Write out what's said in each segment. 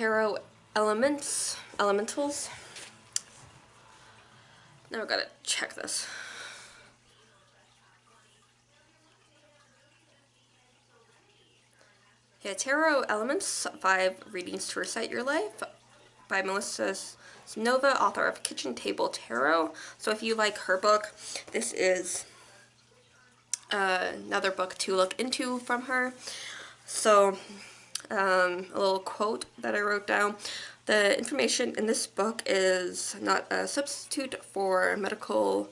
Tarot Elements, Elementals. Now I've got to check this. Yeah, Tarot Elements, 5 readings to recite your life, by Melissa Cynova, author of Kitchen Table Tarot. So if you like her book, this is another book to look into from her. So a little quote that I wrote down. The information in this book is not a substitute for medical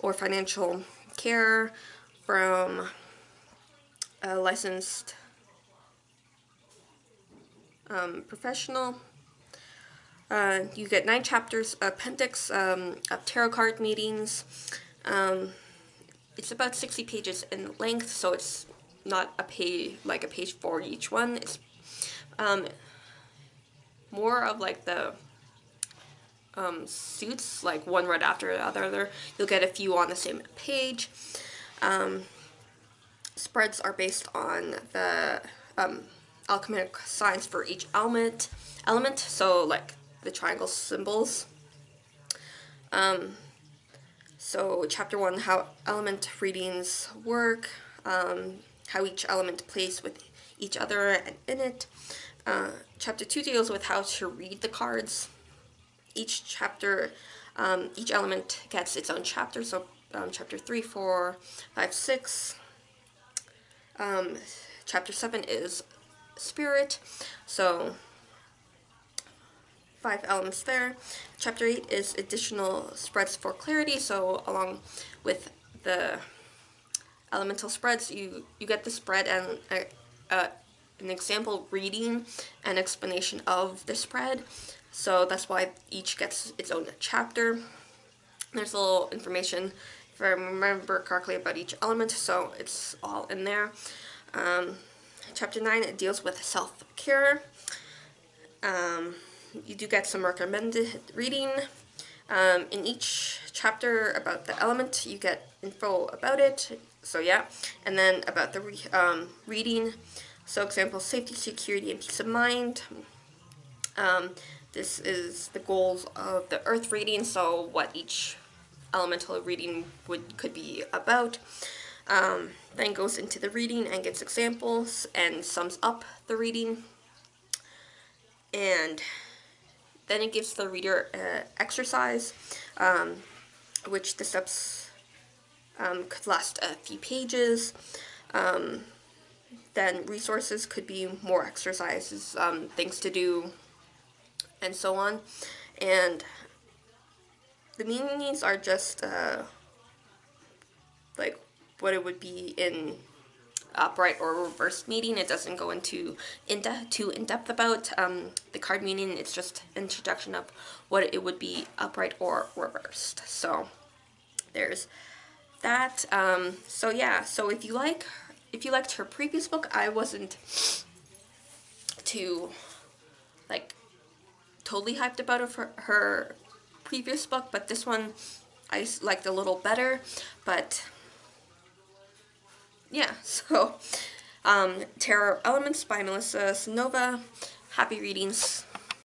or financial care from a licensed professional. You get 9 chapters, appendix of tarot card meetings. It's about 60 pages in length, so it's not a page, like a page for each one. It's more of like the suits, like one right after the other. You'll get a few on the same page. Spreads are based on the alchemical signs for each element, so like the triangle symbols. So chapter 1, how element readings work, how each element plays with each other and in it. Chapter 2 deals with how to read the cards. Each chapter, each element gets its own chapter, so chapter 3, 4, 5, 6. Chapter 7 is spirit, so 5 elements there. Chapter 8 is additional spreads for clarity, so along with the elemental spreads, you get the spread and an example reading and explanation of the spread, so that's why each gets its own chapter. There's a little information, if I remember correctly, about each element, so it's all in there. Chapter 9, it deals with self-care. You do get some recommended reading. In each chapter about the element, you get info about it. So yeah, and then about the reading. So example, safety, security, and peace of mind. This is the goals of the earth reading, so what each elemental reading could be about. Then goes into the reading and gets examples and sums up the reading, and then it gives the reader an exercise, which the steps could last a few pages. Then resources could be more exercises, things to do, and so on. And the meanings are just like what it would be in upright or reversed meaning. It doesn't go into too in depth about the card meaning. It's just introduction of what it would be upright or reversed. So there's that. So yeah. So if you liked her previous book, I wasn't too like totally hyped about her previous book, but this one I liked a little better, but. Yeah, so Tarot Elements by Melissa Cynova. Happy readings.